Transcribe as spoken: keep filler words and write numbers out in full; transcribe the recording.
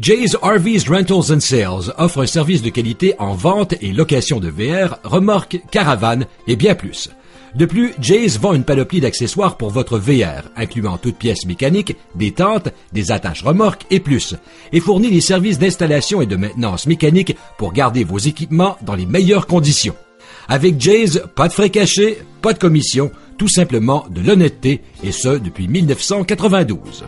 J's R Vs Rentals and Sales offre un service de qualité en vente et location de V R, remorques, caravanes et bien plus. De plus, J's vend une panoplie d'accessoires pour votre V R, incluant toutes pièces mécaniques, des tentes, des attaches remorques et plus, et fournit les services d'installation et de maintenance mécanique pour garder vos équipements dans les meilleures conditions. Avec J's, pas de frais cachés, pas de commission, tout simplement de l'honnêteté, et ce depuis mille neuf cent quatre-vingt-douze.